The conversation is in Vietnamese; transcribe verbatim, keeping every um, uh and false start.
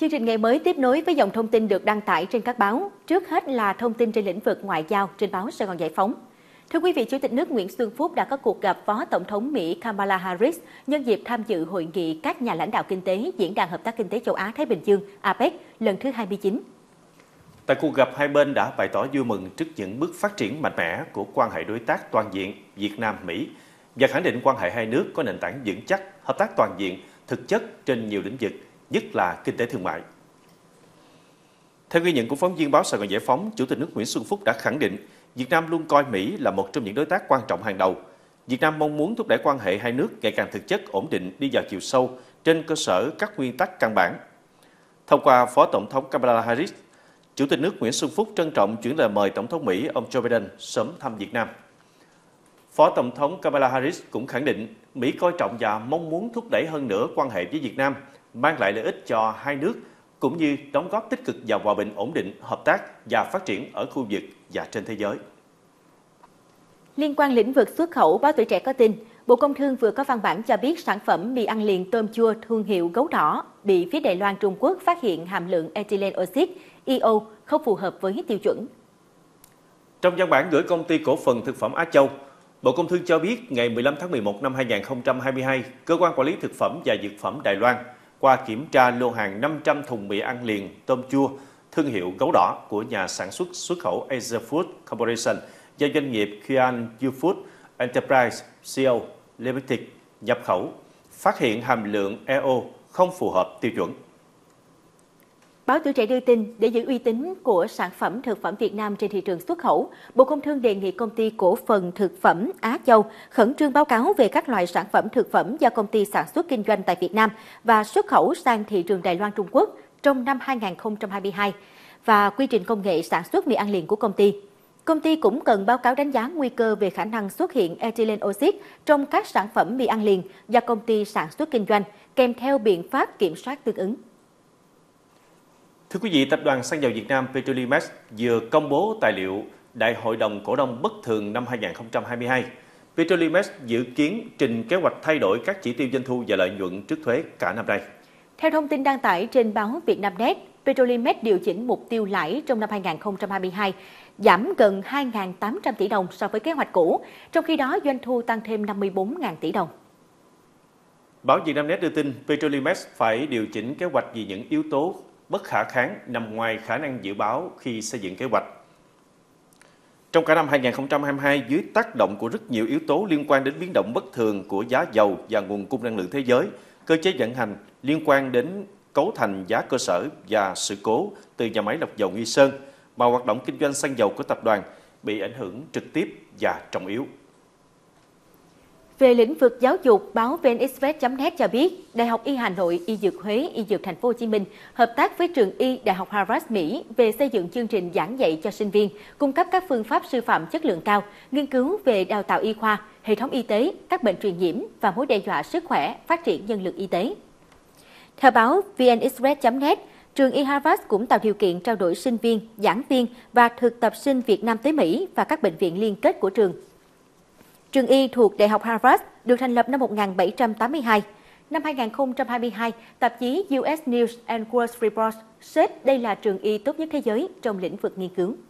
Chương trình Ngày mới tiếp nối với dòng thông tin được đăng tải trên các báo. Trước hết là thông tin trên lĩnh vực ngoại giao trên báo Sài Gòn Giải Phóng. Thưa quý vị, Chủ tịch nước Nguyễn Xuân Phúc đã có cuộc gặp Phó Tổng thống Mỹ Kamala Harris nhân dịp tham dự hội nghị các nhà lãnh đạo kinh tế Diễn đàn Hợp tác Kinh tế Châu Á-Thái Bình Dương a pếc lần thứ hai mươi chín. Tại cuộc gặp, hai bên đã bày tỏ vui mừng trước những bước phát triển mạnh mẽ của quan hệ đối tác toàn diện Việt Nam-Mỹ và khẳng định quan hệ hai nước có nền tảng vững chắc, hợp tác toàn diện, thực chất trên nhiều lĩnh vực, nhất là kinh tế thương mại. Theo ghi nhận của phóng viên báo Sài Gòn Giải Phóng, Chủ tịch nước Nguyễn Xuân Phúc đã khẳng định Việt Nam luôn coi Mỹ là một trong những đối tác quan trọng hàng đầu. Việt Nam mong muốn thúc đẩy quan hệ hai nước ngày càng thực chất, ổn định, đi vào chiều sâu trên cơ sở các nguyên tắc căn bản. Thông qua Phó Tổng thống Kamala Harris, Chủ tịch nước Nguyễn Xuân Phúc trân trọng chuyển lời mời Tổng thống Mỹ ông Joe Biden sớm thăm Việt Nam. Phó Tổng thống Kamala Harris cũng khẳng định Mỹ coi trọng và mong muốn thúc đẩy hơn nữa quan hệ với Việt Nam, mang lại lợi ích cho hai nước, cũng như đóng góp tích cực vào hòa bình, ổn định, hợp tác và phát triển ở khu vực và trên thế giới. Liên quan lĩnh vực xuất khẩu, báo Tuổi Trẻ có tin, Bộ Công Thương vừa có văn bản cho biết sản phẩm mì ăn liền tôm chua thương hiệu Gấu Đỏ bị phía Đài Loan Trung Quốc phát hiện hàm lượng ethylene oxide (i ô) không phù hợp với tiêu chuẩn. Trong văn bản gửi công ty cổ phần thực phẩm Á Châu, Bộ Công Thương cho biết ngày mười lăm tháng mười một năm hai nghìn không trăm hai mươi hai, Cơ quan Quản lý Thực phẩm và Dược phẩm Đài Loan qua kiểm tra lô hàng năm trăm thùng mì ăn liền tôm chua thương hiệu Gấu Đỏ của nhà sản xuất xuất khẩu Asia Food Corporation do doanh nghiệp Qian You Food Enterprise xê e ô Limited nhập khẩu, phát hiện hàm lượng i ô không phù hợp tiêu chuẩn. Báo Tuổi Trẻ đưa tin, để giữ uy tín của sản phẩm thực phẩm Việt Nam trên thị trường xuất khẩu, Bộ Công Thương đề nghị Công ty Cổ phần Thực phẩm Á Châu khẩn trương báo cáo về các loại sản phẩm thực phẩm do công ty sản xuất kinh doanh tại Việt Nam và xuất khẩu sang thị trường Đài Loan Trung Quốc trong năm hai nghìn không trăm hai mươi hai và quy trình công nghệ sản xuất mì ăn liền của công ty. Công ty cũng cần báo cáo đánh giá nguy cơ về khả năng xuất hiện ethylene oxide trong các sản phẩm mì ăn liền do công ty sản xuất kinh doanh, kèm theo biện pháp kiểm soát tương ứng. Thưa quý vị, Tập đoàn Xăng dầu Việt Nam Petrolimex vừa công bố tài liệu Đại hội đồng cổ đông bất thường năm hai nghìn không trăm hai mươi hai. Petrolimex dự kiến trình kế hoạch thay đổi các chỉ tiêu doanh thu và lợi nhuận trước thuế cả năm nay. Theo thông tin đăng tải trên báo Việt Nam Net, Petrolimex điều chỉnh mục tiêu lãi trong năm hai nghìn không trăm hai mươi hai, giảm gần hai nghìn tám trăm tỷ đồng so với kế hoạch cũ, trong khi đó doanh thu tăng thêm năm mươi bốn nghìn tỷ đồng. Báo Việt Nam Net đưa tin Petrolimex phải điều chỉnh kế hoạch vì những yếu tố bất khả kháng nằm ngoài khả năng dự báo khi xây dựng kế hoạch. Trong cả năm hai nghìn không trăm hai mươi hai, dưới tác động của rất nhiều yếu tố liên quan đến biến động bất thường của giá dầu và nguồn cung năng lượng thế giới, cơ chế vận hành liên quan đến cấu thành giá cơ sở và sự cố từ nhà máy lọc dầu Nghi Sơn, mà hoạt động kinh doanh xăng dầu của tập đoàn bị ảnh hưởng trực tiếp và trọng yếu. Về lĩnh vực giáo dục, báo vê en express chấm net cho biết, Đại học Y Hà Nội, Y Dược Huế, Y Dược Thành phố Hồ Chí Minh hợp tác với trường Y Đại học Harvard Mỹ về xây dựng chương trình giảng dạy cho sinh viên, cung cấp các phương pháp sư phạm chất lượng cao, nghiên cứu về đào tạo y khoa, hệ thống y tế, các bệnh truyền nhiễm và mối đe dọa sức khỏe, phát triển nhân lực y tế. Theo báo vê en express chấm net, trường Y Harvard cũng tạo điều kiện trao đổi sinh viên, giảng viên và thực tập sinh Việt Nam tới Mỹ và các bệnh viện liên kết của trường. Trường Y thuộc Đại học Harvard được thành lập năm một nghìn bảy trăm tám mươi hai. Năm hai nghìn không trăm hai mươi hai, tạp chí u ét News and World Report xếp đây là trường Y tốt nhất thế giới trong lĩnh vực nghiên cứu.